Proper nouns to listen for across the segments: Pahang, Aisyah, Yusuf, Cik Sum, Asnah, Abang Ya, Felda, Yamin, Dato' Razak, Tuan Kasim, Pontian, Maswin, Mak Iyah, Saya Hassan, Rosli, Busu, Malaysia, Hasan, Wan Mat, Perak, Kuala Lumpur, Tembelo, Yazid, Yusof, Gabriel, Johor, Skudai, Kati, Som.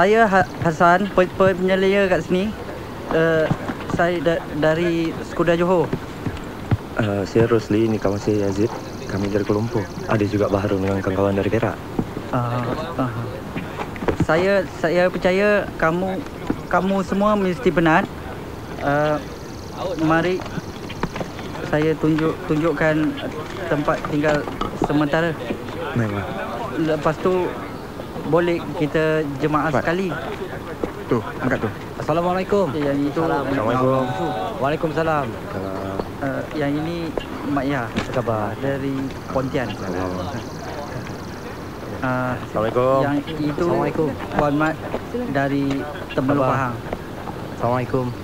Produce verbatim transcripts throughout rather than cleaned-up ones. Saya Hassan, penyelia kat sini. Uh, saya da dari Skudai Johor. Uh, saya Rosli, ni kawan saya Yazid. Kami dari Kuala Lumpur. Ada juga Baharun dengan kawan-kawan dari Perak. Uh, uh. Saya saya percaya kamu kamu semua mesti benar. Uh, mari saya tunjuk tunjukkan tempat tinggal sementara. Memang. Lepas tu boleh kita jemaah Fad. Sekali. Tu, angkat tu. Assalamualaikum. Yang itu. Assalamualaikum. Waalaikumsalam. Uh, yang ini Mak Iyah. Apa khabar? Dari Pontian. Uh, Assalamualaikum. Yang itu Wan Mat dari Tembelo Pahang. Assalamualaikum.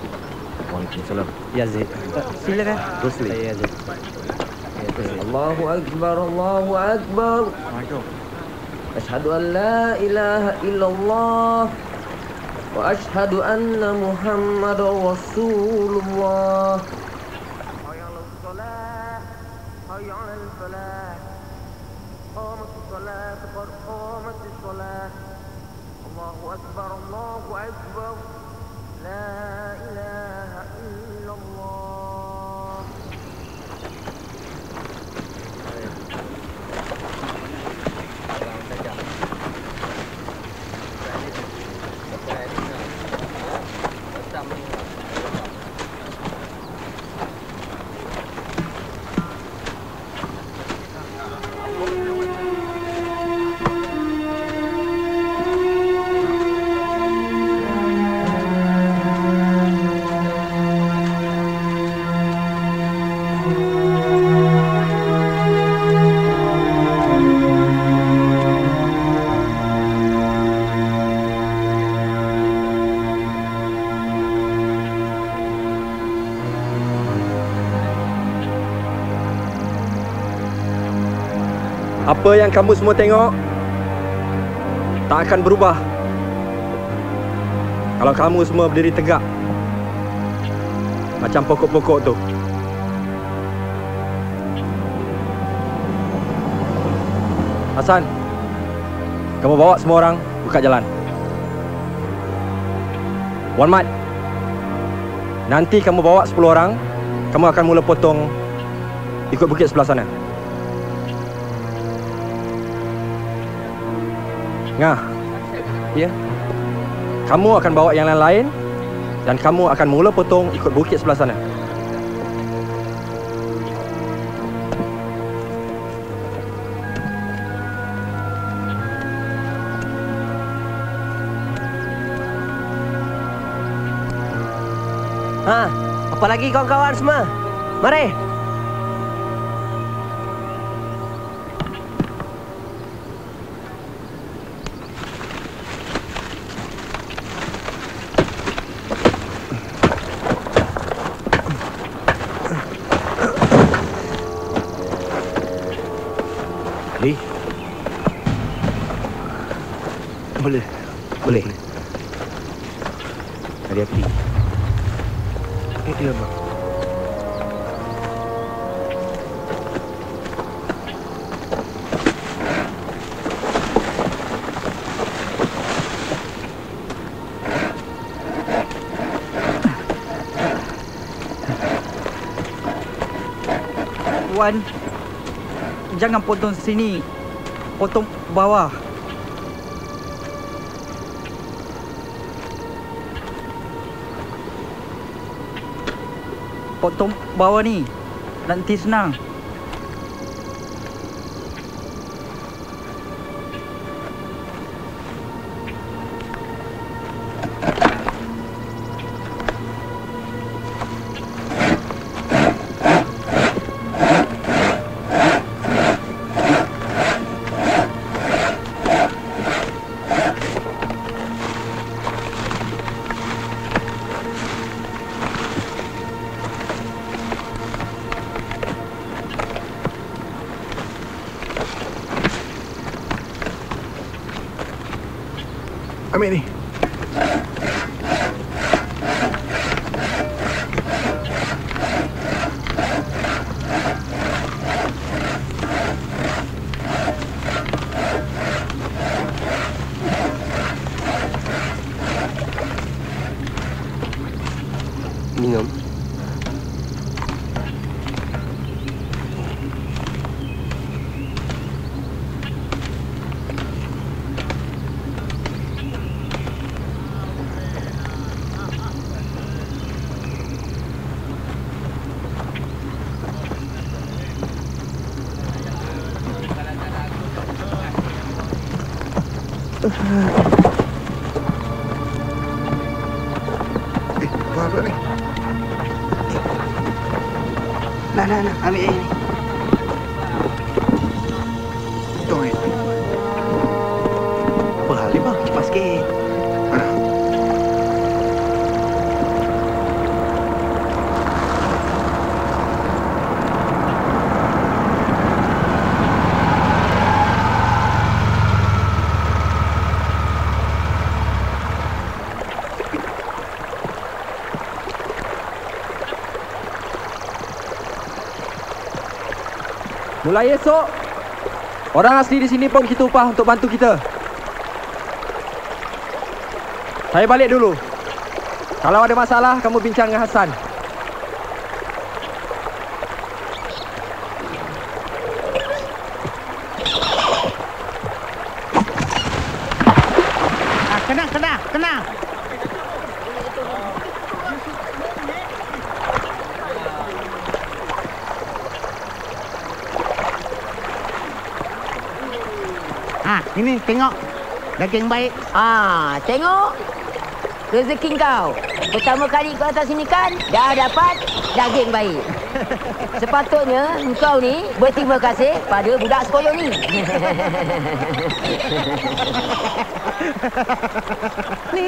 Waalaikumsalam. Yazid. Uh, silakan. Rosli. Saya Yazid. Allahu Akbar, Allahu Akbar. Assalamualaikum. Asyhadu an la ilaha illallah wa asyhadu anna Muhammadar Rasulullah. Allahu akbar, Allahu akbar. La ilaha illallah. Apa yang kamu semua tengok tak akan berubah kalau kamu semua berdiri tegak macam pokok-pokok tu. Hasan, kamu bawa semua orang buka jalan. Wan Mat, nanti kamu bawa sepuluh orang. Kamu akan mula potong ikut bukit sebelah sana. Ngah. Ya. Kamu akan bawa yang lain-lain Dan kamu akan mula potong ikut bukit sebelah sana. Ha, apa lagi kawan-kawan semua? Mari. Boleh. Boleh. Boleh. Hati-hati. Eh, dia bang. Wan, jangan potong sini. Potong bawah. Potong bawah ni, nanti senang. Ambil ni. Minum. Nah, nah, ambil air ni. Betul air ni. Apa hal ni bang? Cepat sikit. Mana? Mulai esok, orang asli di sini pun kita upah untuk bantu kita. Saya balik dulu. Kalau ada masalah, kamu bincang dengan Hasan. Ah, tenang, tenang, tenang. Ini tengok daging baik. Ah, tengok rezeki kau. Pertama kali kau atas sini kan dah dapat daging baik. Sepatutnya kau ni berterima kasih pada budak sekolah ni. Ni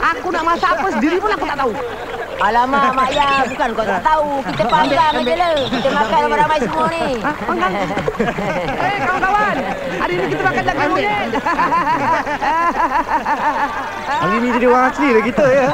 aku nak masak apa sendiri pun aku tak tahu. Alamak, Mak Iyah, bukan kau tak tahu. Kita panggang je lah. Kita makan ramai-ramai semua ni. Ha? Panggang? Hei, kawan-kawan. Hari ni kita makan daging mulut. Hari ni jadi orang asli lah kita, ya.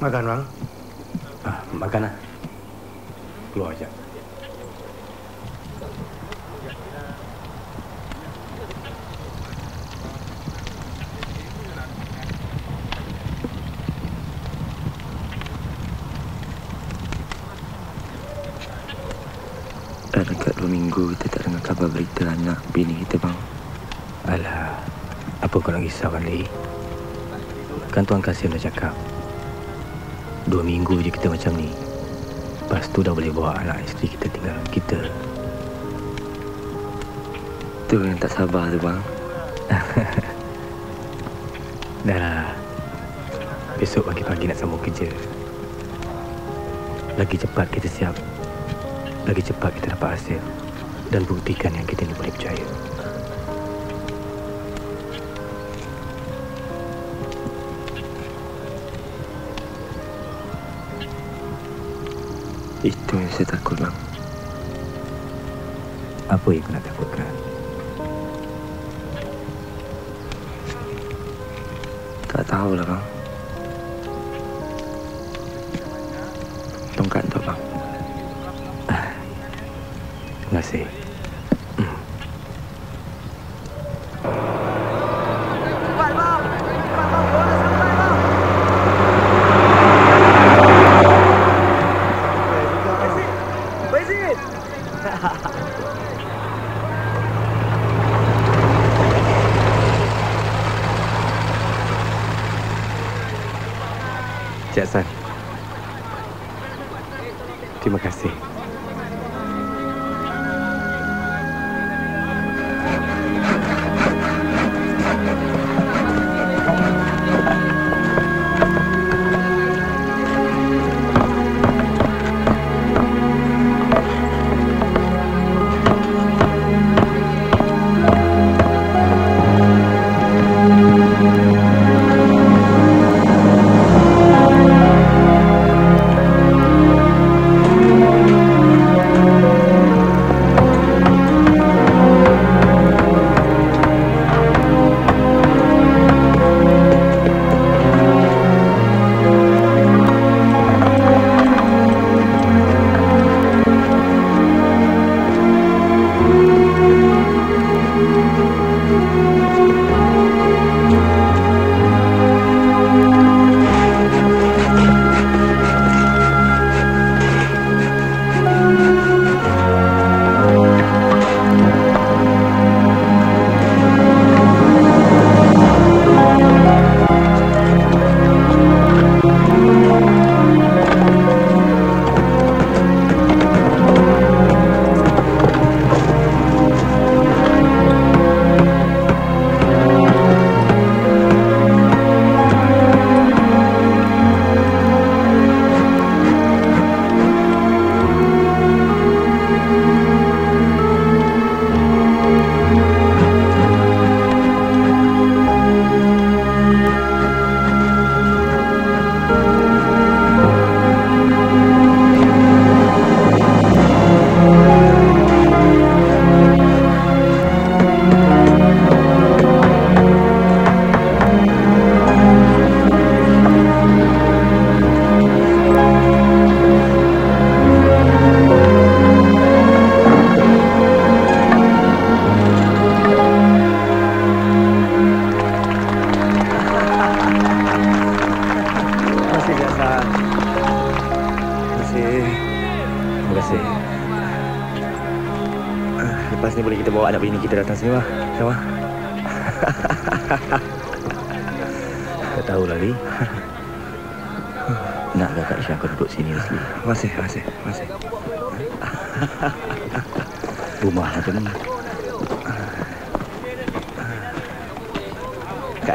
Makan bang? Ah, makan lah. Keluar sekejap. dah dekat dua minggu kita tak dengar khabar berita anak bini kita, bang. Alah, apa kau nak risaukan diri? Kan Tuan Kasim dah cakap, dua minggu je kita macam ni, lepas tu dah boleh bawa anak isteri kita tinggal kita. Tu yang tak sabar tu, bang. Dah lah, besok pagi-pagi nak sambung kerja. Lagi cepat kita siap, lagi cepat kita dapat hasil dan buktikan yang kita ni boleh percaya. Itu yang saya takut, bang. Apa yang kau nak takutkan? Tak tahulah, bang. Tongkat tak, bang? Ah, terima kasih.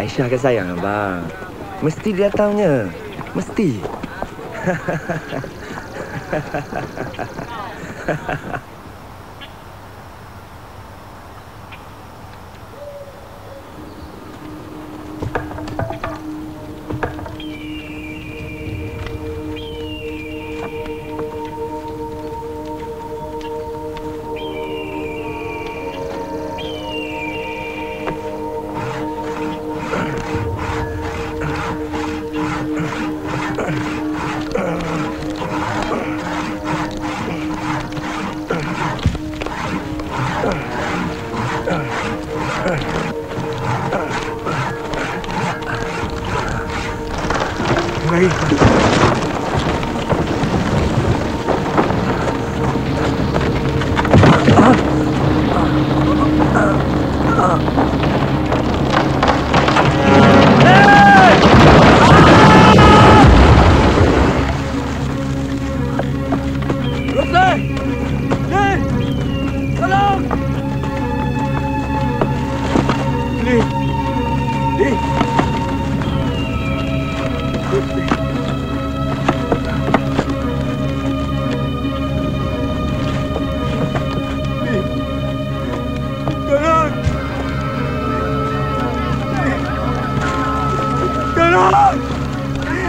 Aisyah akan sayang, abang. Mesti dia datangnya. Mesti. Tolong!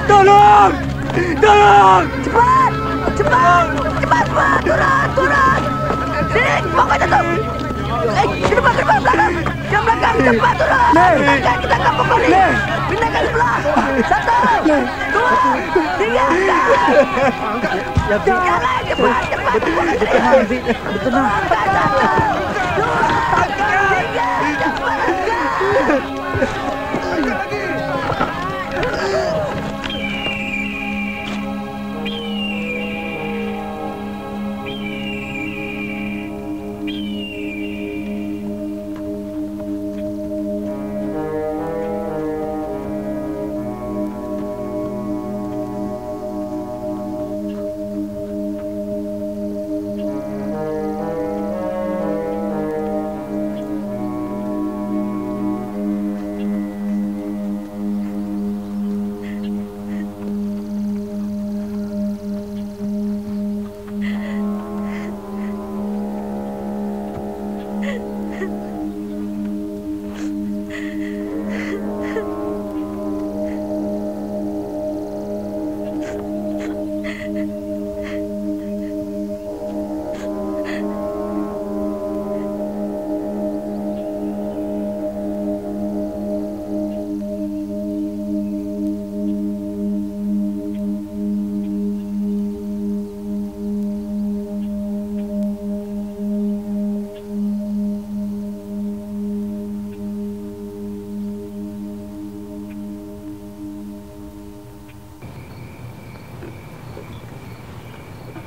Tolong! Tolong! Cepat! Cepat! Cepat! Cepat! Turun! Turun! Sini! Pokok jatuh! Eh! Ke depan! Ke depan! Belakang! Ke belakang! Cepat! Turun! Pindahkan! Kita akan pokok ni! Pindahkan sebelah! Satu! Dua! Tiga! Jangan lain! Cepat! Cepat! Cepat! Turunkan! Satu! Dua! Tiga! Cepat!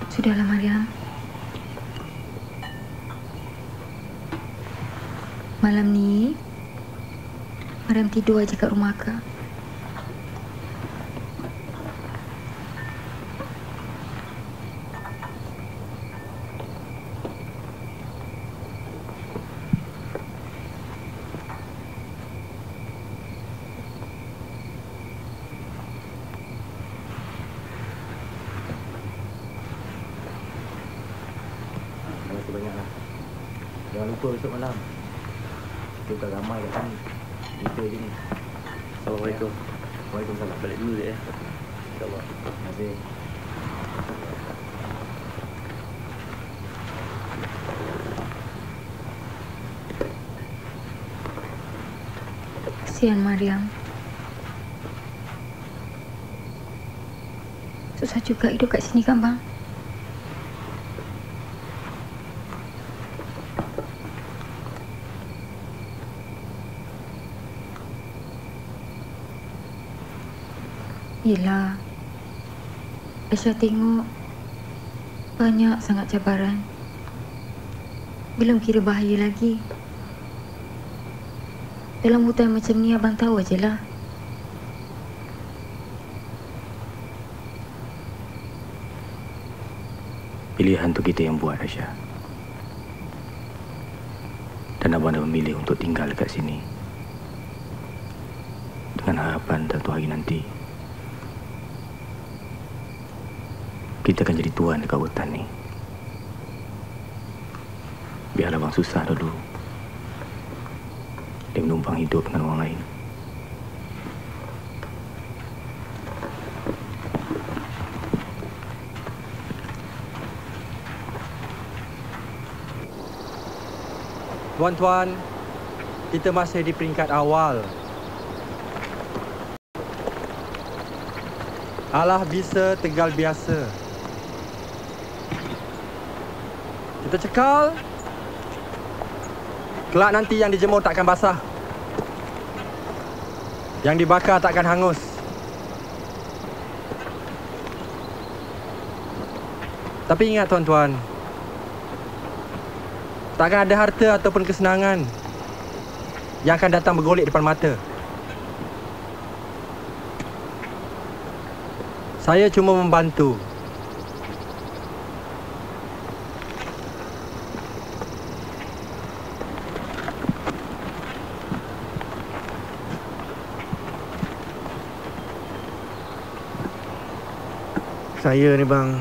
Sudahlah, Mariam. Malam ni, Mariam tidur aja kat rumah Kak. Besok malam kita bukan ramai kat sini, kita je ni. Assalamualaikum. Waalaikumsalam. Balik dulu je ya. InsyaAllah. Terima kasih. Kesian Mariam. Susah juga hidup kat sini kan bang? Yelah, Aisyah tengok banyak sangat cabaran. Belum kira bahaya lagi. Dalam hutan macam ni abang tahu je lah. Pilihan tu kita yang buat Aisyah. Dan abang dah memilih untuk tinggal dekat sini. Dengan harapan satu hari nanti kita akan jadi tuan dekat hutan ni. Biarlah abang susah dulu. Dia menumpang hidup dengan orang lain. Tuan-tuan, kita masih di peringkat awal. Alah bisa tegal biasa. Kita cekal. Kelak nanti yang dijemur takkan basah. Yang dibakar takkan hangus. Tapi ingat tuan-tuan, takkan ada harta ataupun kesenangan yang akan datang bergolek depan mata. Saya cuma membantu. Saya ni bang,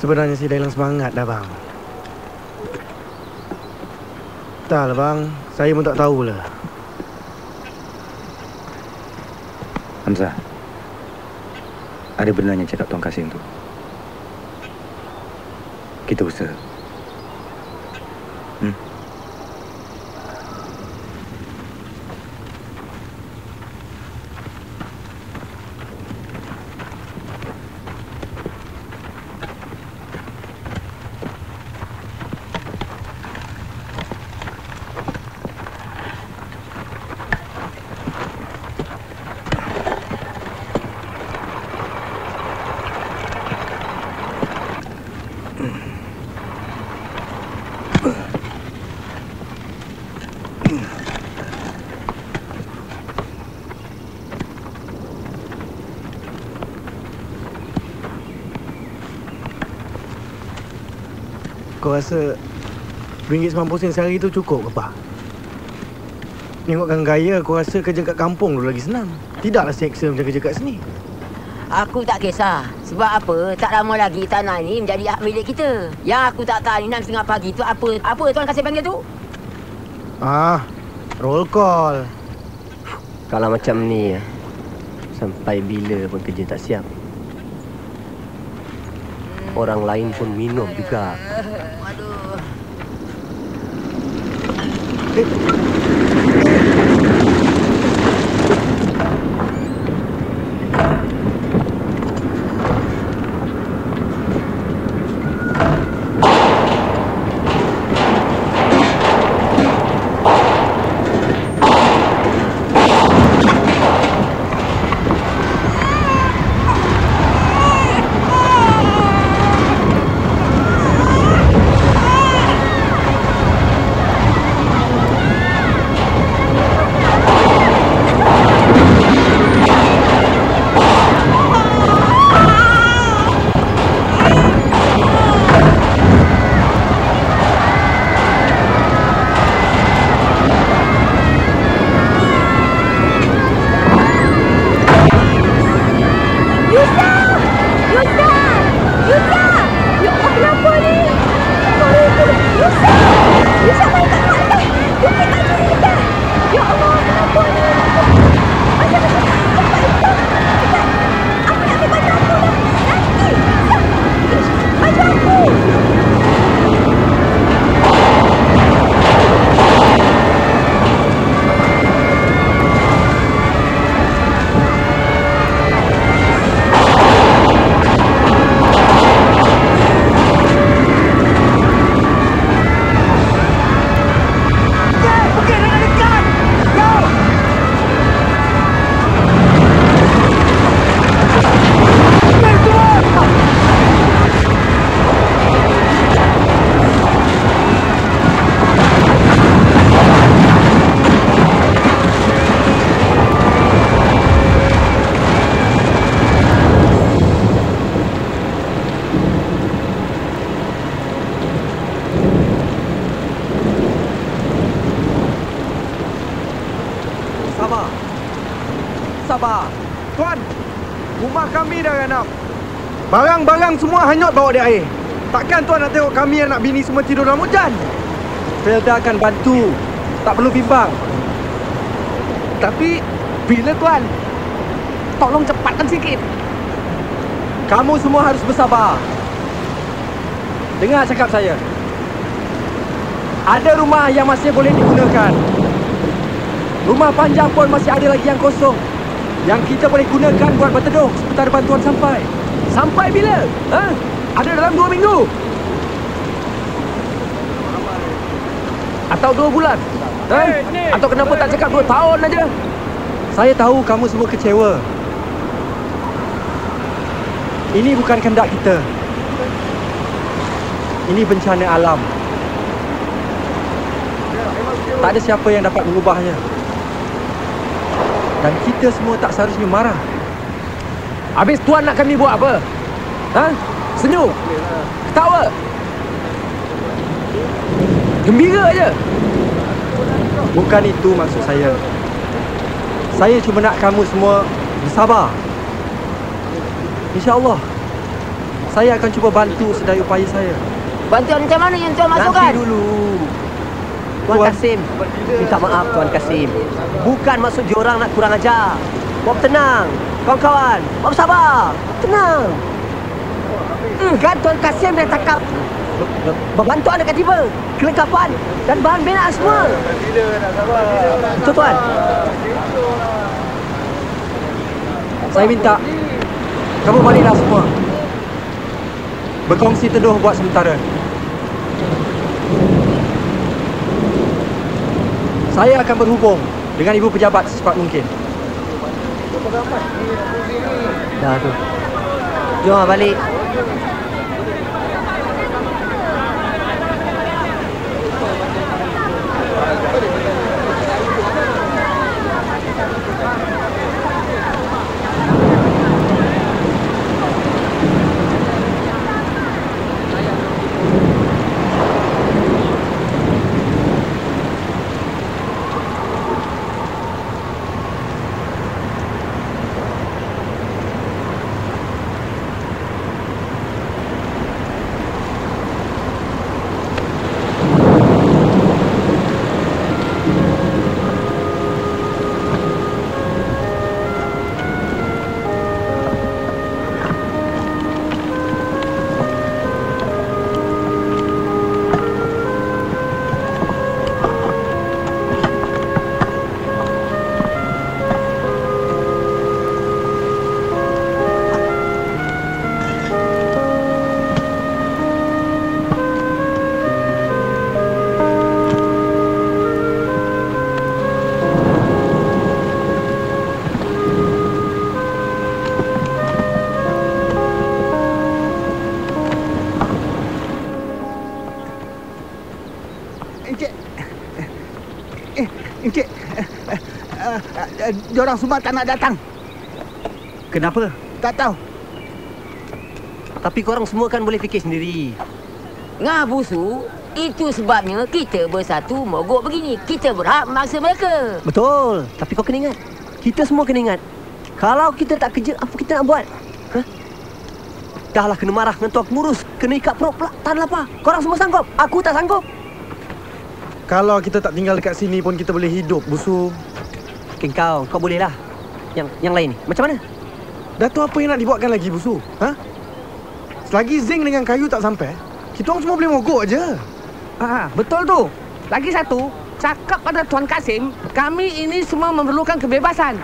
sebenarnya saya dah hilang semangat dah bang. Entahlah bang, saya pun tak tahulah. Hamzah, ada benarnya cakap Tuan Kasim tu. Kita usaha. Hmm? Kau rasa ringgit sembilan puluh sen sehari tu cukup ke, Pak? Tengokkan gaya, aku rasa kerja kat kampung dulu lagi senang. Tidaklah seksa macam kerja kat sini. Aku tak kisah. Sebab apa, tak lama lagi tanah ni menjadi hak milik kita. Yang aku tak tahu ni enam tiga puluh pagi tu apa apa Tuan Kasim panggil tu? Ah, roll call. Kalau macam ni, sampai bila pun kerja tak siap. Orang lain pun minum juga. Hanyut bawa dia air. Takkan tuan nak tengok kami anak bini semua tidur dalam hujan. Felda akan bantu. Tak perlu bimbang. Tapi bila tuan? Tolong cepatkan sikit. Kamu semua harus bersabar. Dengar cakap saya. Ada rumah yang masih boleh digunakan. Rumah panjang pun masih ada lagi yang kosong, yang kita boleh gunakan buat berteduh sementara bantuan sampai. Sampai bila? Ha? Ada dalam dua minggu? Atau dua bulan? Ha? Atau kenapa tak cakap dua tahun aja? Saya tahu kamu semua kecewa. Ini bukan kehendak kita. Ini bencana alam. Tak ada siapa yang dapat mengubahnya. Dan kita semua tak seharusnya marah. Habis tuan nak kami buat apa? Ha? Senyum? Ketawa? Gembira aje? Bukan itu maksud saya. Saya cuma nak kamu semua bersabar. InsyaAllah, saya akan cuba bantu sedaya upaya saya. Bantuan macam mana yang tuan masukkan? Nanti dulu. Tuan Kasim, minta maaf Tuan Kasim. Bukan maksud diorang nak kurang ajar. Bob tenang. Kawan-kawan, Bob sabar. Tenang. Hmm, kan Tuan Kasim dah cakap bantuan dekat tiba, kelengkapan dan bahan binaan semua. Bila nak sabar. Tuan, Tuan. Saya minta kamu baliklah semua. Berkongsi teduh buat sementara. Saya akan berhubung dengan ibu pejabat secepat mungkin. Dah tu. Jom balik. Diorang semua tak nak datang. Kenapa? Tak tahu. Tapi korang semua kan boleh fikir sendiri. Ngah Busu, itu sebabnya kita bersatu mogok begini. Kita berhak memaksa mereka. Betul. Tapi kau kena ingat, kita semua kena ingat, kalau kita tak kerja, apa kita nak buat? Ha? Dahlah kena marah dengan tuan pengurus, kena ikat perut pula. Tahan lapar. Korang semua sanggup. Aku tak sanggup. Kalau kita tak tinggal dekat sini pun kita boleh hidup, Busu. Mungkin kau, kau bolehlah. Yang yang lain ni, macam mana? Datuk apa yang nak dibuatkan lagi, Busu? Ha? Selagi zinc dengan kayu tak sampai, kita orang semua boleh mogok je. Ha, betul tu. Lagi satu, cakap pada Tuan Kasim, kami ini semua memerlukan kebebasan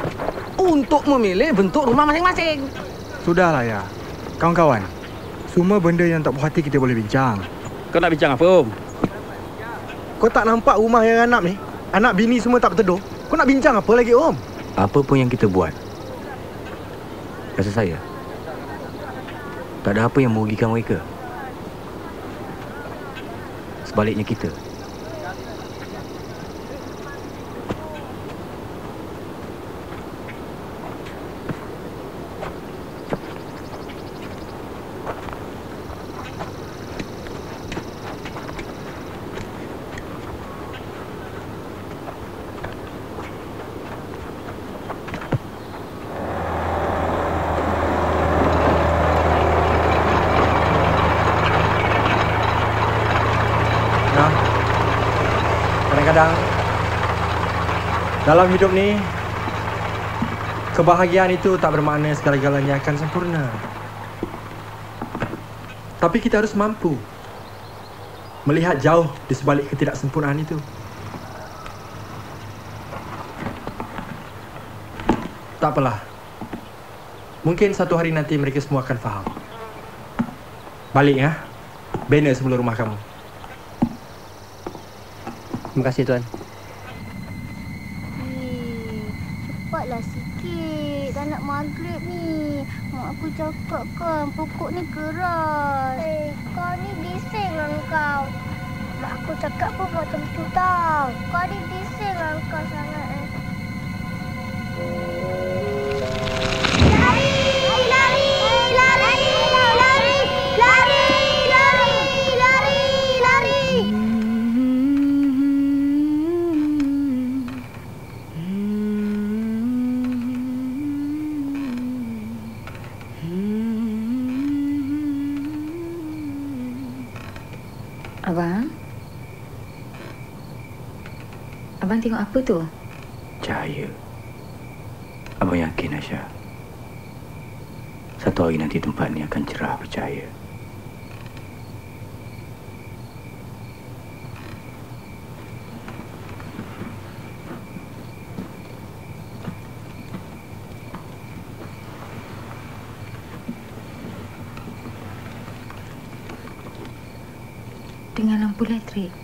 untuk memilih bentuk rumah masing-masing. Sudahlah, ya. Kawan-kawan, semua benda yang tak puas hati kita boleh bincang. Kau nak bincang apa, Om? Kau tak nampak rumah yang anak ni? Anak bini semua tak berteduh. Kau nak bincang apa lagi, Om? Apa pun yang kita buat, rasa saya, tak ada apa yang merugikan mereka. Sebaliknya kita. Dalam hidup ni, kebahagiaan itu tak bermakna segala-galanya akan sempurna. Tapi kita harus mampu melihat jauh di sebalik ketidaksempurnaan itu. Tak apalah. Mungkin satu hari nanti mereka semua akan faham. Balik ya. Banner sebelum rumah kamu. Terima kasih, Tuan. Maghrib ni, mak aku cakap kan pokok ni keras. Eh, kau ni bising lah kau. Mak aku cakap pun macam tu tau. Kau ni bising lah kau sangat eh. Lari! Lari! Lari! Lari! Lari! Lari! Lari! Lari! Abang? Abang tengok apa tu? Cahaya. Abang Abang yakin, Aisyah. Satu hari nanti tempat ni akan cerah bercahaya. Dengan lampu elektrik.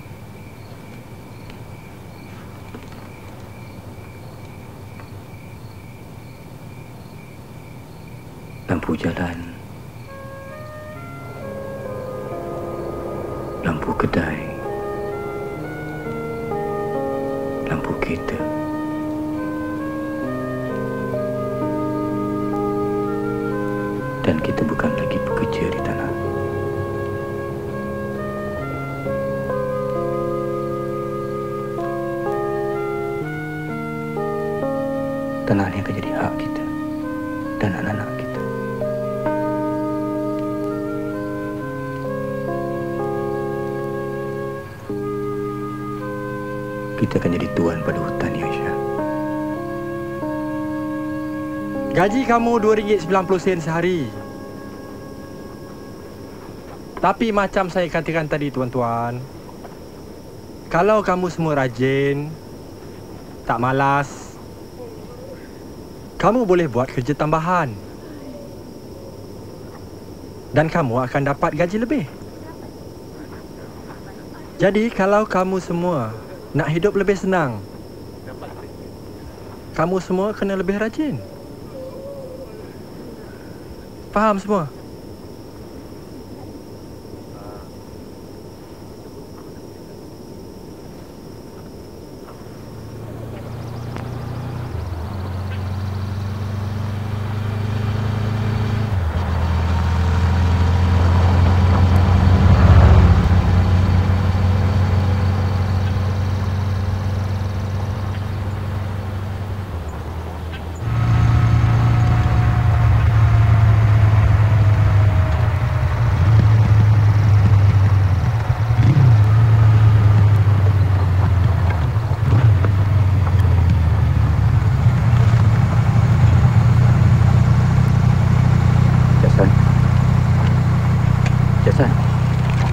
Lampu jalan, lampu kedai, lampu kereta. Dan kita bukan lagi pekerja di tanah. Tanah ini akan jadi hak kita dan anak-anak kita. Kita akan jadi tuan pada hutan, Aisyah. Gaji kamu dua ringgit sembilan puluh sen sehari. Tapi macam saya katakan tadi, tuan-tuan, kalau kamu semua rajin, tak malas, kamu boleh buat kerja tambahan. Dan kamu akan dapat gaji lebih. Jadi kalau kamu semua nak hidup lebih senang, kamu semua kena lebih rajin. Faham semua?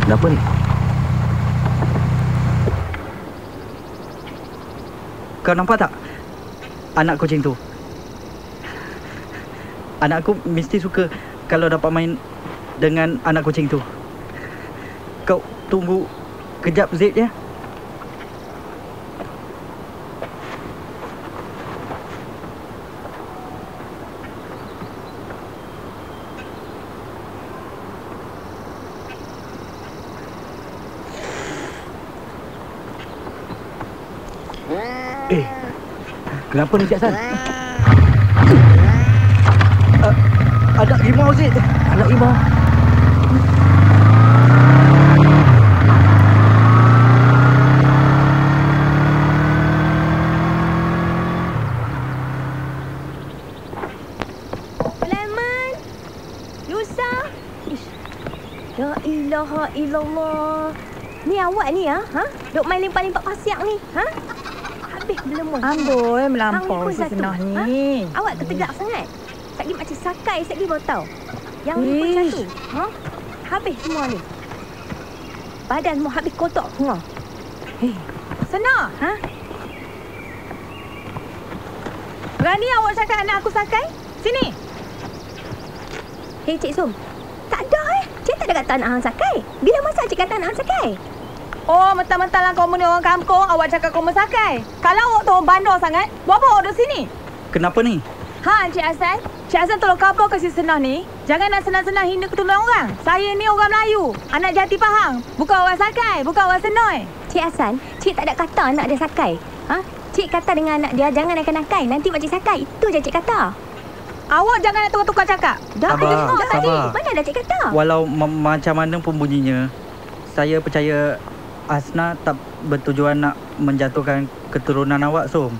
Kenapa ni? Kau nampak tak anak kucing tu? Anak aku mesti suka kalau dapat main dengan anak kucing tu. Kau tunggu kejap Zid ya. Kenapa ni, Cik San? Uh, ada rimau, Zid. Ada rimau. Lemon. Lusa. Ya ilaha illallah. Ni awak ni, ha? Ha? Duk main lempar-lempar pasiak ni, ha? Belum. Amboi, melampau senah ni. Ha? Awak tertegak sangat. Sekali macam sakai, sekali baru tahu. Yang ni pun satu. Ha? Habis semua ni. Badanmu habis kotak semua. Hei. Senah. Ha? Berani awak cakap anak aku sakai? Sini. Hei, Cik Sum. Tak ada eh. Cik tak ada kata anak hang sakai. Bila masa Cik kata anak hang sakai? Oh, mentang-mentanglah kamu ni orang kampung, awak cakap kamu sakai. Kalau awak tu orang bandar sangat, buat apa awak duduk sini? Kenapa ni? Ha, Cik Hassan. Cik Hassan tolong kapau kasi senang ni. Jangan nak senang-senang hina ketulang orang. Saya ni orang Melayu, anak jati Pahang. Bukan orang sakai, bukan orang senoi. Cik Hassan, cik tak ada kata anak dia sakai. Ha? Cik kata dengan anak dia, jangan nakal-nakal. Nanti makcik sakai. Itu je cik kata. Awak jangan nak tukar-tukar cakap. Dah ada dengar tadi. Mana ada cik kata? Walau ma macam mana pun bunyinya, saya percaya Asnah tak bertujuan nak menjatuhkan keturunan awak, Som.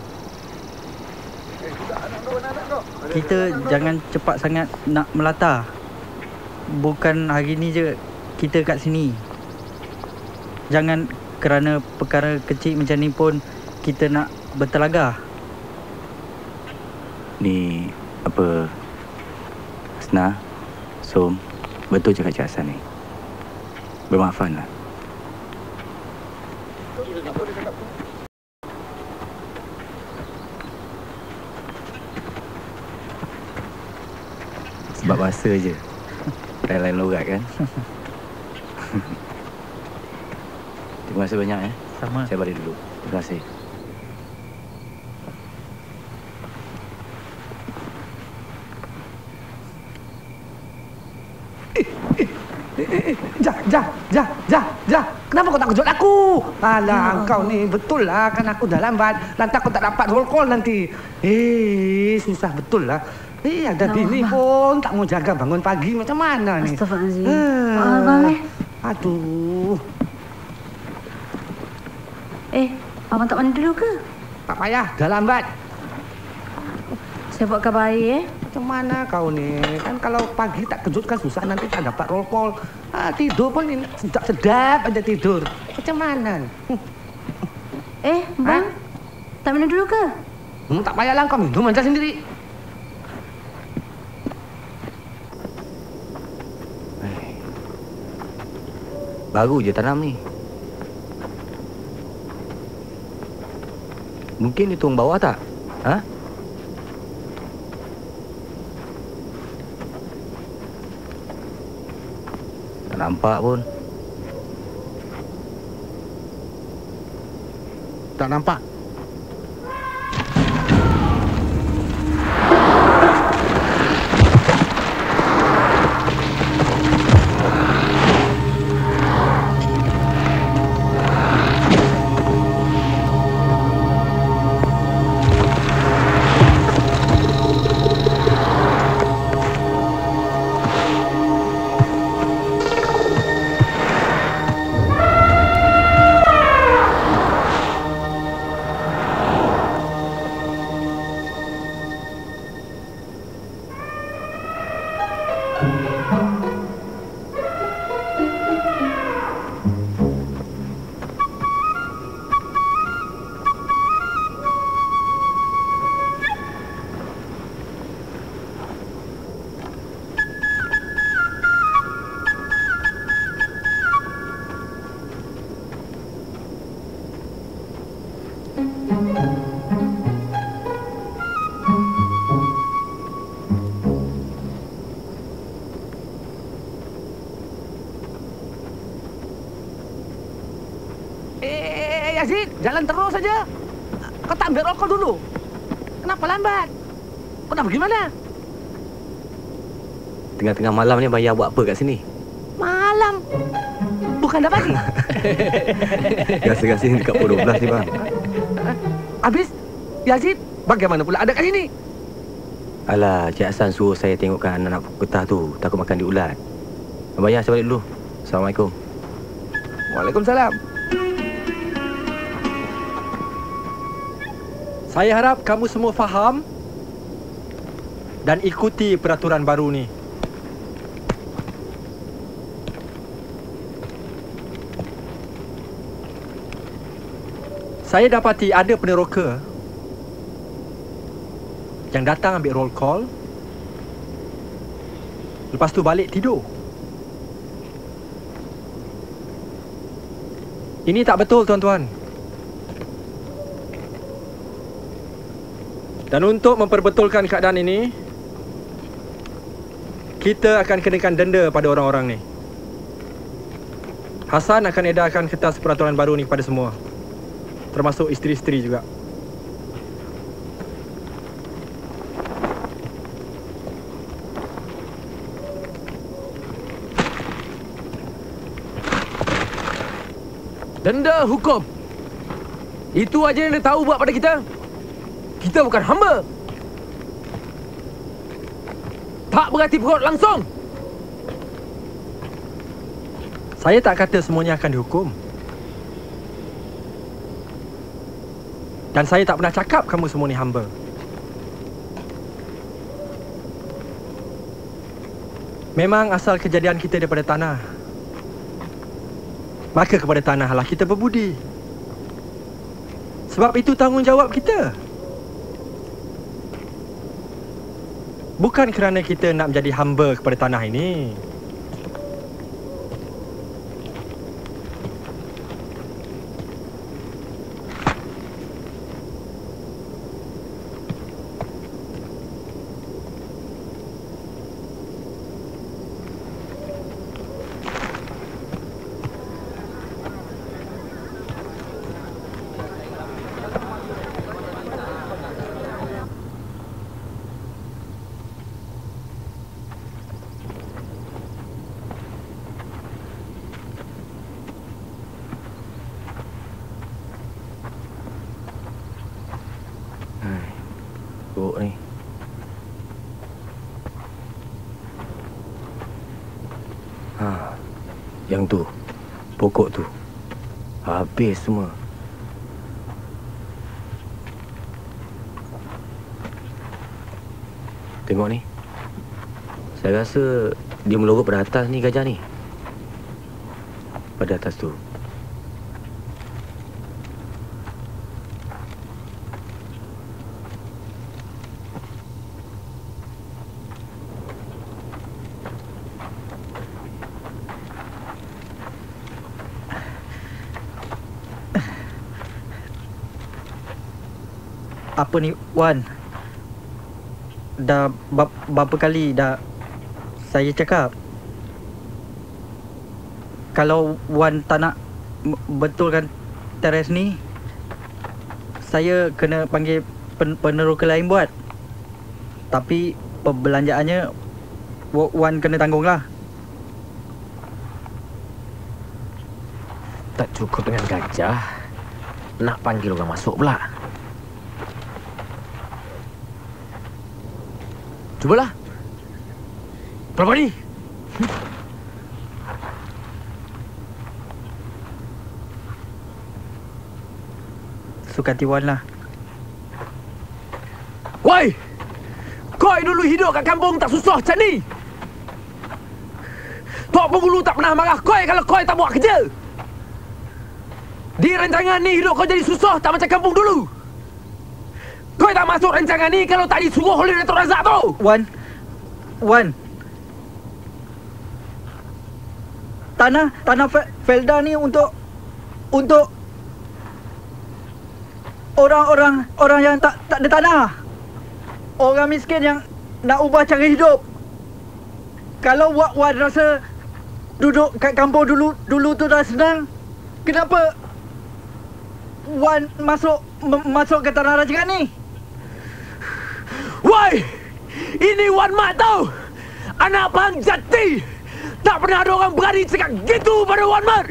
Kita jangan cepat sangat nak melata. Bukan hari ni je kita kat sini. Jangan kerana perkara kecil macam ni pun kita nak bertelaga. ni apa Asnah, Som, betul cakap Cik Hassan ni. Bermaafkanlah. Sebab bahasa je. Lain-lain lorat kan. Terima kasih banyak ya. Sama. Saya balik dulu. Terima kasih. Jah, Jah, Jah, Jah, Jah. Kenapa kau tak kejut aku? Alah, kau ni betul lah. Kan aku dah lambat. Lantas kau tak dapat roll call nanti. Eh, susah betul lah. Eh, ada bini pun tak mau jaga bangun pagi. Macam mana ni? Astaghfirullahaladzim. Maaf, Abang eh. Aduh. Eh, Abang tak mandi dulu ke? Tak payah, dah lambat. Saya buat kabar air eh. Macam mana kau ni? Kan kalau pagi tak kejut kan susah nanti tak dapat roll call. Ha, tidur pun sedap-sedap aja tidur. Macam mana? Eh, Bang. Ha? Tak minum dulu ke? Hmm, tak payahlah kau minum aja sendiri. Baru je tanam ni. Mungkin ditung bawah tak? Ha? Nampak pun. Tak nampak. Yazid, jalan terus saja. Kau tak ambil rokok dulu. Kenapa lambat? Kau nak pergi mana? Tengah-tengah malam ni bayar buat apa kat sini? Malam? Bukan dah pagi? Rasa-rasa ni dekat pukul dua belas ni, bang. Habis, Yazid, bagaimana pula ada kat sini? Alah, Cik Hassan suruh saya tengokkan anak petah tu. Takut makan di ulat. Abang Ya, saya balik dulu. Assalamualaikum. Waalaikumsalam. Saya harap kamu semua faham dan ikuti peraturan baru ni. Saya dapati ada peneroka yang datang ambil roll call, lepas tu balik tidur. Ini tak betul, tuan-tuan. Dan untuk memperbetulkan keadaan ini, kita akan kenakan denda pada orang-orang ni. Hasan akan edarkan kertas peraturan baru ni kepada semua, termasuk isteri-isteri juga. Denda hukum. Itu aja yang dia tahu buat pada kita. Kita bukan hamba. Tak berhati perut langsung. Saya tak kata semuanya akan dihukum. Dan saya tak pernah cakap kamu semua ni hamba. Memang asal kejadian kita daripada tanah, maka kepada tanahlah kita berbudi. Sebab itu tanggungjawab kita. Bukan kerana kita nak menjadi hamba kepada tanah ini. Tu pokok tu habis semua. Tengok ni, saya rasa dia melorot pada atas ni, gajah ni pada atas tu. Apa ni, Wan? Dah berapa kali dah saya cakap, kalau Wan tak nak betulkan teres ni, saya kena panggil peneroka lain buat. Tapi perbelanjaannya Wan kena tanggunglah. Tak cukup dengan gajah, nak panggil orang masuk pula. Cubalah. Berapa ni? Sukati Wan lah. Woi! Kau dulu hidup kat kampung tak susah macam ni. Tok Penghulu tak pernah marah kau kalau kau tak buat kerja. Di rancangan ni hidup kau jadi susah tak macam kampung dulu. Kau tak masuk rancangan ni kalau tak disuruh oleh Dato' Razak tu! Wan! Wan! Tanah, tanah Felda ni untuk... untuk... orang-orang, orang yang tak, tak ada tanah. Orang miskin yang nak ubah cara hidup. Kalau Wak Wan rasa duduk kat kampung dulu, dulu tu dah senang, kenapa Wan masuk, masuk ke tanah rancangan ni? Woi! Ini Wan Mat tau! Anak Pahang jati! Tak pernah ada orang berani cakap gitu pada Wan Mat!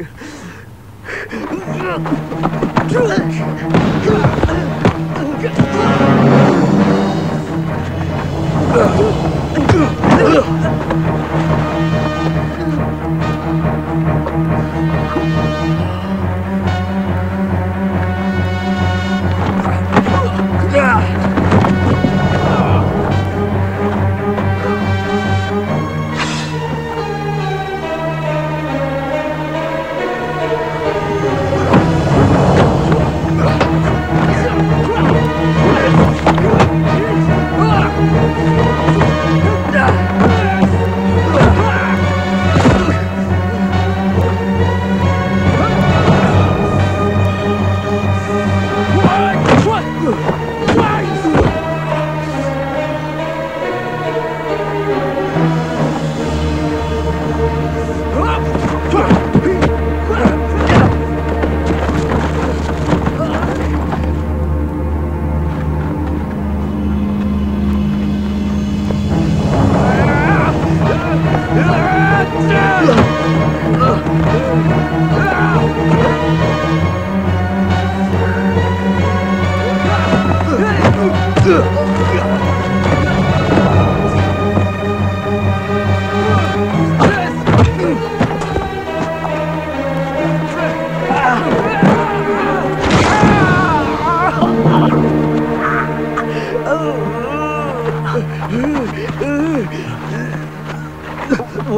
Wan,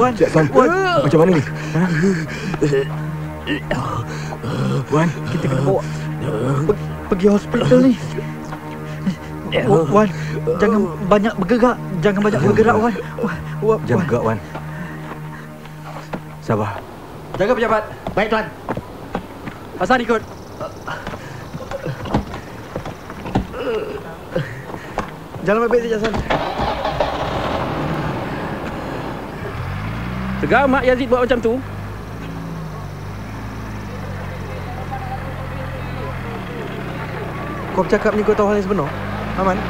Wan, Cik Sum, Wan, macam mana ni? Ha? Wan, kita kena bawa pergi hospital ni. Wan, jangan banyak bergerak. Jangan banyak bergerak, Wan. Wan, jangan bergerak, Wan. Sabar. Jaga pejabat. Baik, Tuan. Hasan ikut. Jalan baik-baik saja, Hasan. Tegar Mak Yazid buat macam tu. Kau bercakap ni kau tahu hal yang sebenar, Aman?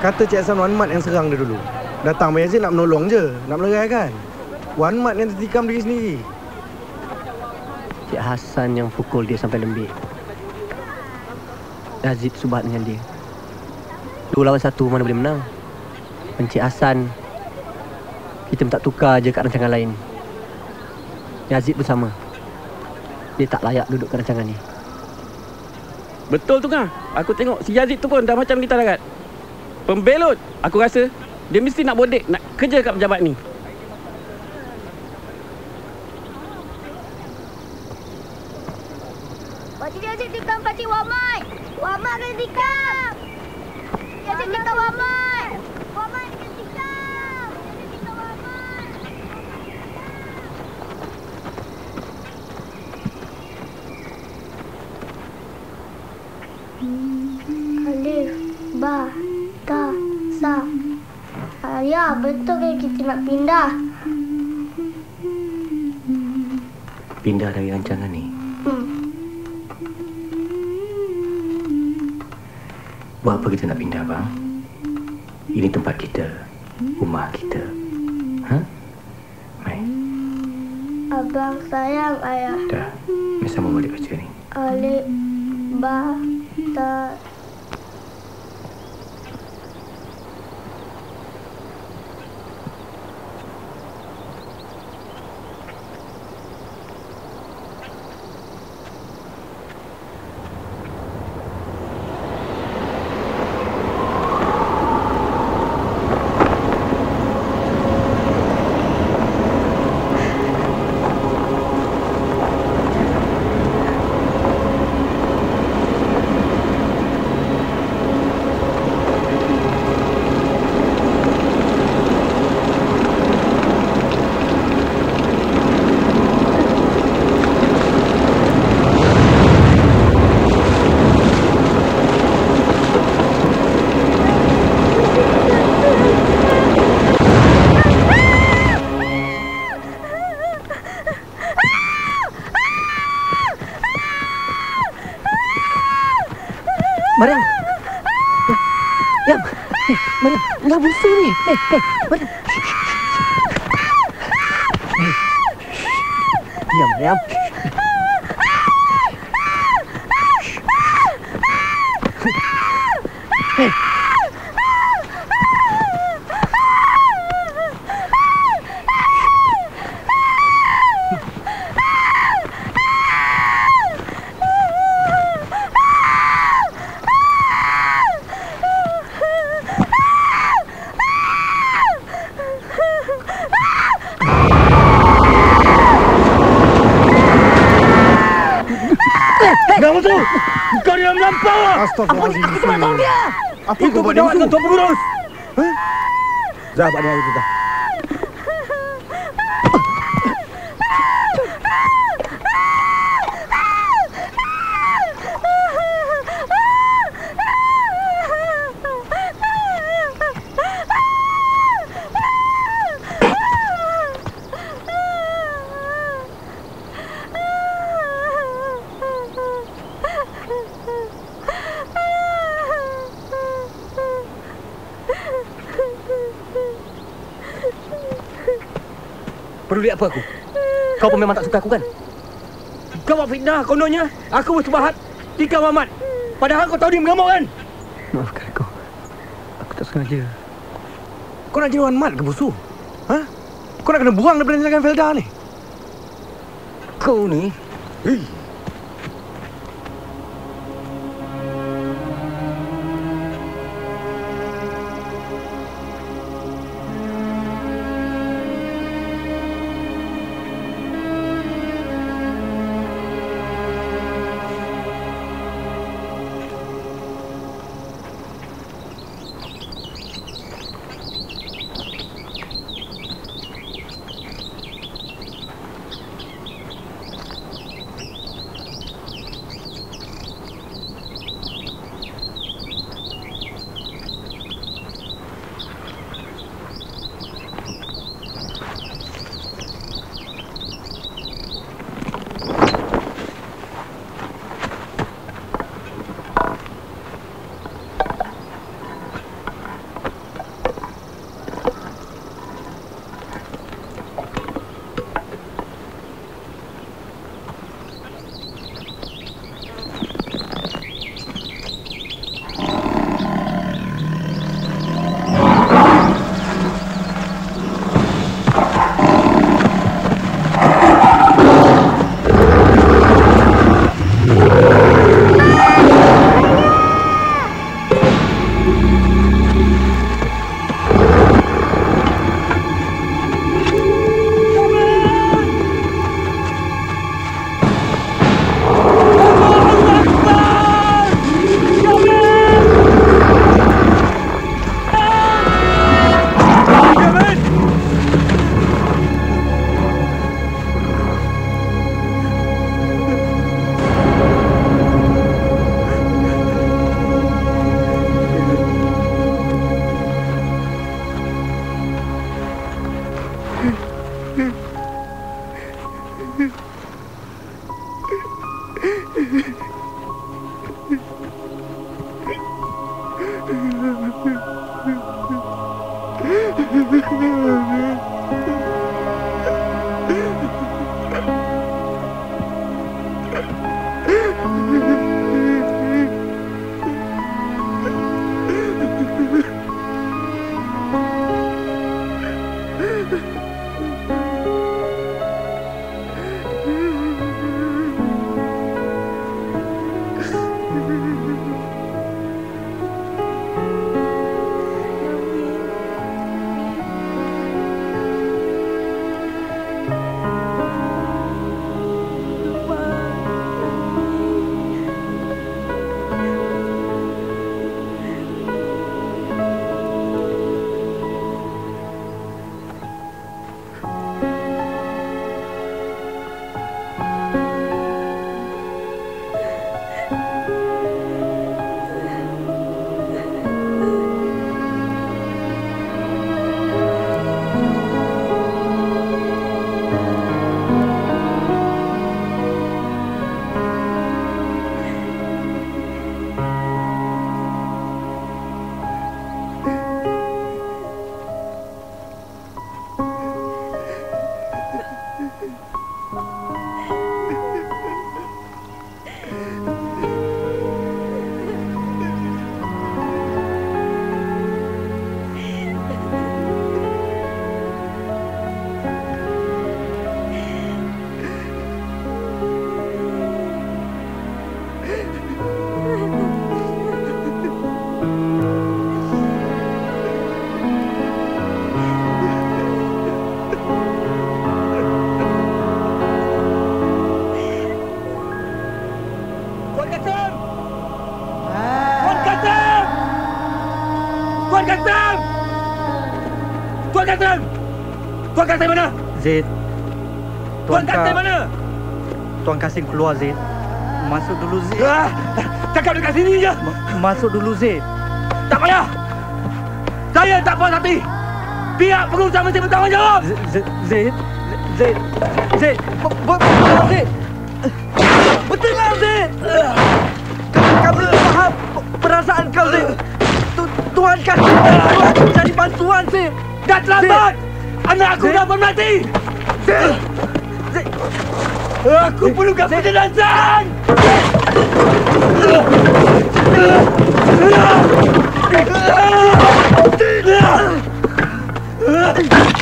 Kata Cik Hassan Wan Mat yang serang dia dulu. Datang Mak Yazid nak menolong je, nak melerai kan? Wan Mat yang tertikam diri sendiri. Cik Hassan yang pukul dia sampai lembik. Yazid subat dengan dia. Dua lawan satu mana boleh menang? Encik Hassan, kita minta tukar je kat rancangan lain. Yazid pun sama. Dia tak layak duduk kat rancangan ni. Betul tu kan? Aku tengok si Yazid tu pun dah macam kita dah kat. Pembelut. Aku rasa dia mesti nak bodek, nak kerja kat pejabat ni. Pakcik Yazid tikam Pakcik Wan Mat. Wan Mat kena tikam. Yazid tikam Wan Mat. Wan Mat kena tikam. Yazid tikam Wan Mat. Alif, ba, ta, sa. Ya, betul ke kita nak pindah? Pindah dari rancangan ni? Hmm. Buat apa kita nak pindah, bang? Ini tempat kita. Rumah kita. Ha? Mari. Abang sayang ayah. Dah. Mari sama balik baca ni. Alif, ba, ta. Hey, hey, mana? Hey. Diam, diam. Hey. Astagfirullahaladzim. Apa yang kau dia? Apa itu berdawat dengan Tuan Pengurus? Ha? Zah, tak ada lagi kita. Perlu lihat apa aku? Kau pun memang tak suka aku kan? Kau buat fitnah kononnya. Aku bersubahat tikam Wan Mat. Padahal kau tahu dia mengamuk kan? Maafkan aku. Aku tak sengaja. Kau nak jadi Wan Mat ke Busu? Ha? Kau nak kena buang daripada rancangan Felda ni? Kau ni? Hei! Tuan Kasim mana? Zid. Tuan, Tuan Kasim mana? Tuan Kasim keluar, Zid. Masuk dulu, Zid. Ah, cakap dekat sini je. Masuk dulu, Zid. Tak payah. Saya tak puas hati. Pihak pengurusan mesti bertanggungjawab. Zid. Zid. Zid. Zid. Betul, Zid. Betullah, Zid. Kamu tak faham perasaan kau, Zid. Tuan Kasim cari bantuan, Zid. Dah terlambat. Zid. Anak aku dah mati! Zid! Zid! Aku perlukan penjelasan! Zid! Zid! Zid! Mengucap, Zid! Mengucap, Zid!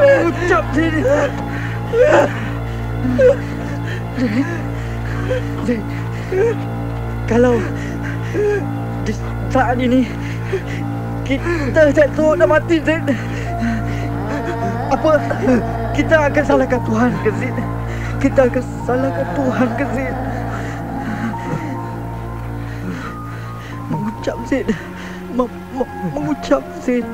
Mengucap, Zid! Zid! Zid, kalau di saat ini kita jatuh dan mati, Zid, apa kita akan salahkan Tuhan ke, Zid? Kita akan salahkan Tuhan ke, Zid? Mengucap, Zid. Mengucap, Zid.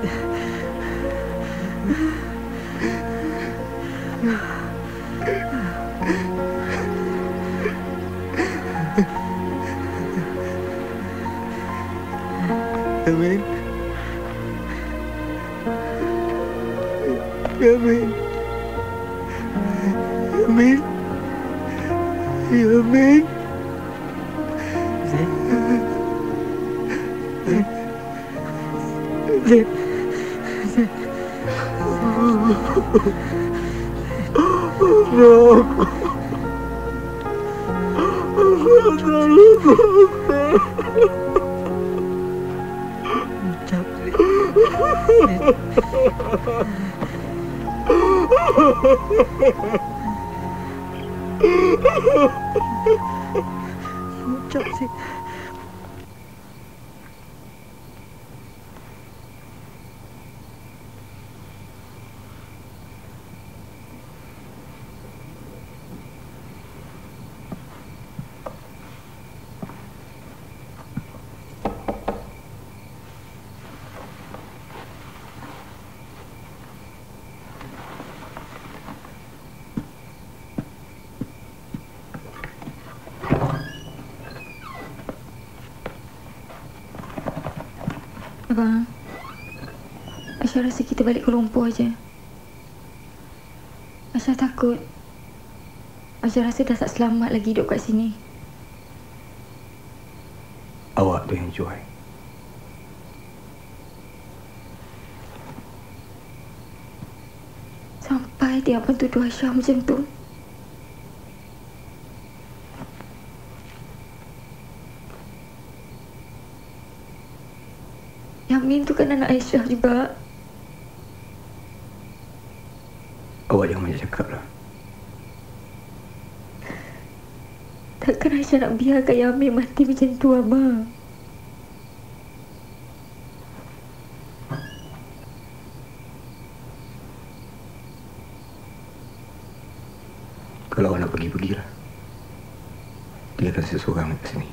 Yamin, Yamin, Yamin, Yamin, Zid, Zid, Zid, no, no, no. Mengucap, Zid. Abang, Aisyah rasa kita balik ke Lumpur aje. Asnah takut. Asnah rasa dah tak selamat lagi duduk kat sini. Awak tu yang cuai. Sampai dia pun tuduh Aisyah macam tu. Yamin tu kan anak Aisyah juga. Awak jangan banyak cakap lah. Takkan Aisyah nak biarkan Yamin mati macam tu, Abang? Kalau awak nak pergi-pergilah. Biarkan seseorang dekat sini.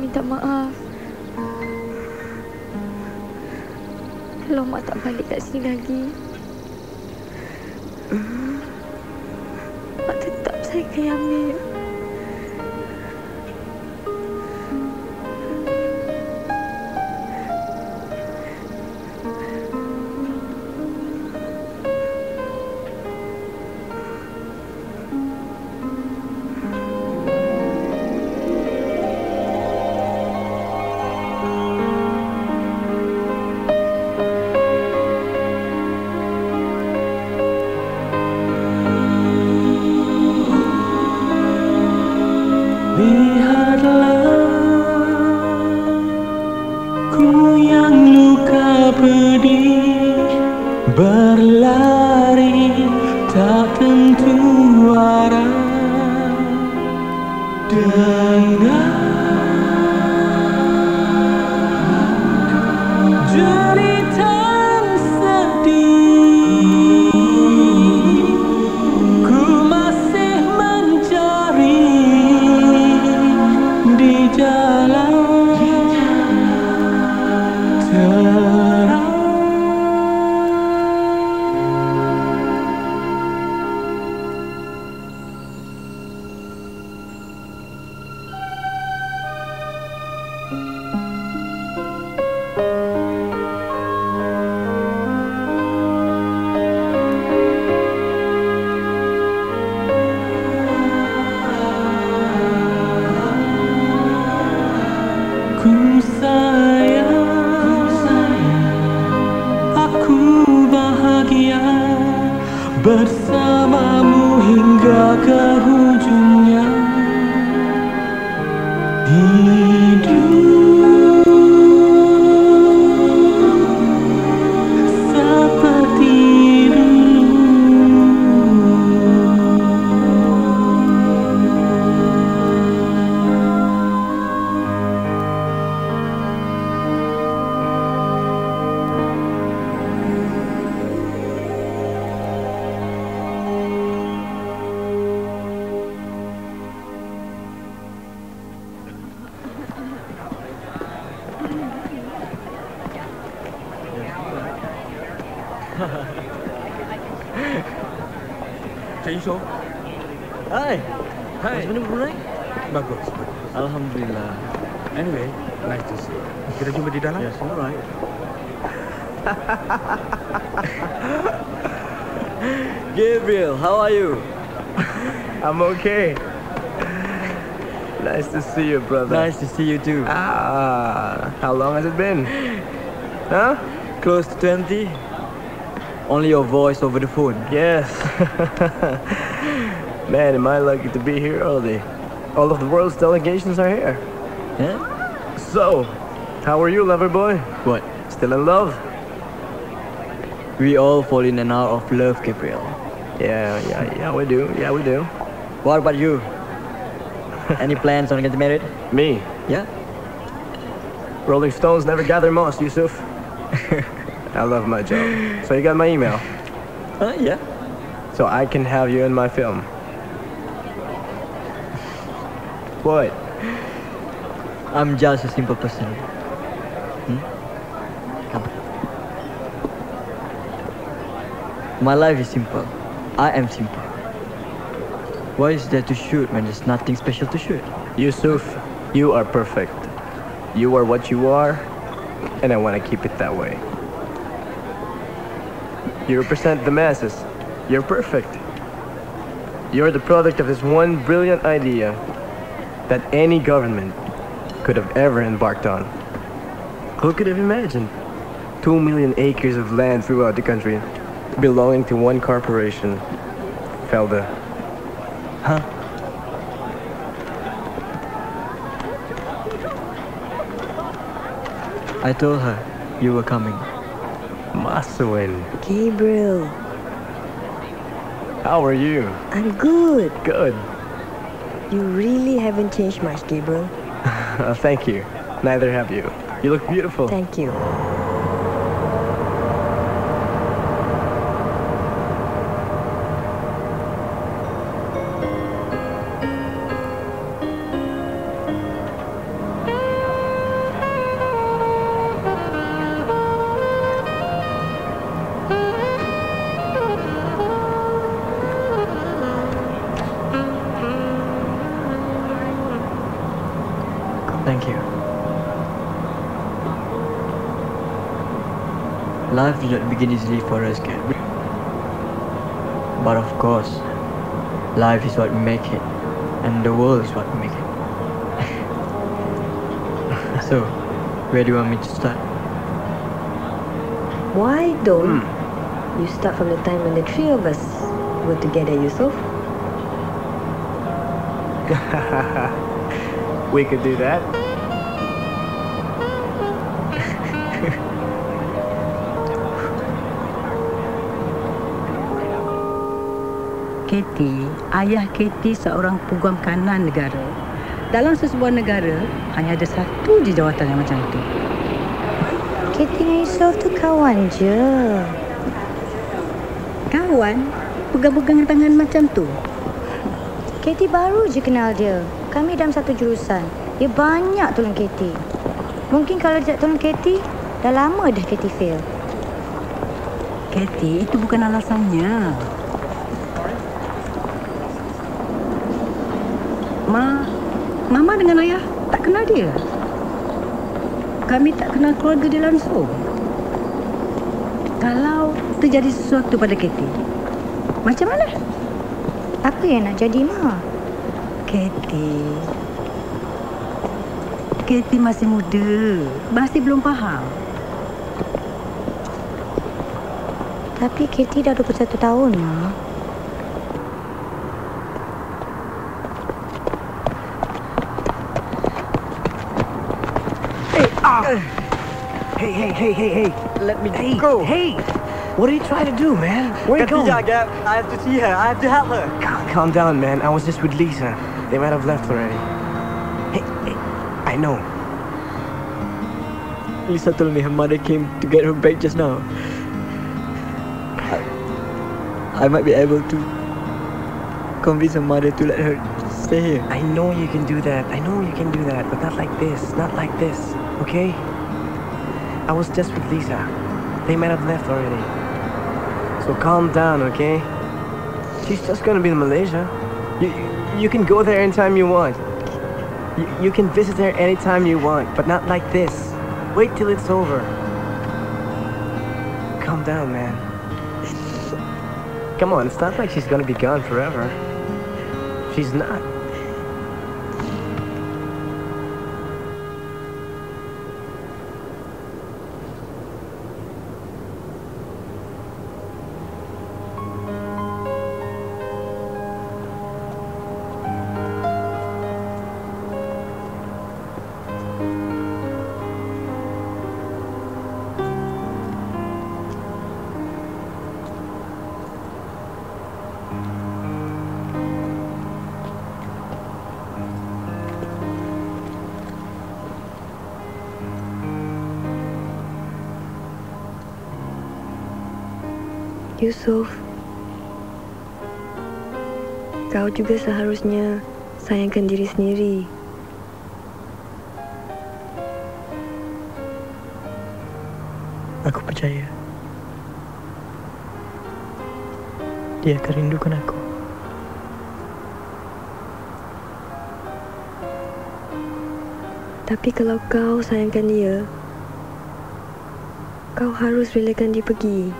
Minta maaf. Kalau Mak tak balik kat sini lagi, Mak tetap sayang Yamin. Gabriel, how are you? I'm okay. Nice to see you, brother. Nice to see you too. Ah, how long has it been? Huh? Close to twenty. Only your voice over the phone. Yes. Man, am I lucky to be here early. All of the world's delegations are here. Yeah? So, how are you, lover boy? What? Still in love? We all fall in and out of love, Gabriel. Yeah, yeah, yeah, we do. Yeah, we do. What about you? Any plans on getting married? Me? Yeah? Rolling stones never gather moss, Yusuf. I love my job. So you got my email? Uh, yeah. So I can have you in my film. What? I'm just a simple person. Hmm? My life is simple. I am simple. Why is there to shoot when there's nothing special to shoot? Yusuf, you are perfect. You are what you are, and I want to keep it that way. You represent the masses. You're perfect. You're the product of this one brilliant idea that any government could have ever embarked on. Who could have imagined two million acres of land throughout the country belonging to one corporation, Felda? Huh? I told her you were coming. Maswin. Gabriel. How are you? I'm good. Good. You really haven't changed much, Gabriel. Oh, thank you. Neither have you. You look beautiful. Thank you. Life did not begin easily for us, Gabriel. But of course, life is what makes it, and the world is what makes it. So, where do you want me to start? Why don't mm. you start from the time when the three of us were together, Yusuf? We could do that. Kati, ayah Kati seorang peguam kanan negara. Dalam sesebuah negara, hanya ada satu je jawatan yang macam itu. Kati dengan Yusof tu kawan je. Kawan? Pegang-pegangan tangan macam tu? Kati baru je kenal dia. Kami dalam satu jurusan. Dia banyak tolong Kati. Mungkin kalau dia tolong Kati, dah lama dah Kati fail. Kati, itu bukan alasannya. Ma, Mama dengan Ayah tak kenal dia. Kami tak kenal keluarga dia langsung. Kalau terjadi sesuatu pada Kati, macam mana? Apa yang nak jadi, Ma? Kati, Kati masih muda, masih belum faham. Tapi Kati dah dua puluh satu tahun, Ma. Hey, hey, hey, hey, hey. Let me hey, go. Hey, what are you trying to do, man? Where are you going? I have to see her. I have to help her. Calm, calm down, man. I was just with Lisa. They might have left already. Hey, hey, I know. Lisa told me her mother came to get her back just now. I, I might be able to convince her mother to let her stay here. I know you can do that. I know you can do that. But not like this. Not like this. Okay? I was just with Lisa. They might have left already. So calm down, okay? She's just gonna be in Malaysia. You, you can go there anytime you want. You, you can visit her anytime you want, but not like this. Wait till it's over. Calm down, man. Come on, it's not like she's gonna be gone forever. She's not. Yusuf, kau juga seharusnya sayangkan diri sendiri. Aku percaya dia akan rindukan aku. Tapi kalau kau sayangkan dia, kau harus relakan dia pergi.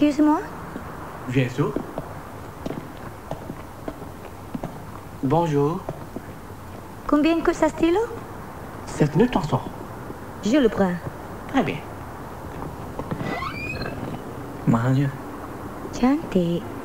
Excuse-moi. Bien sûr. Bonjour. Combien coûte ce stylo? sept mille trois cents. Je le prends. Très bien. Mahal ya. Cantik.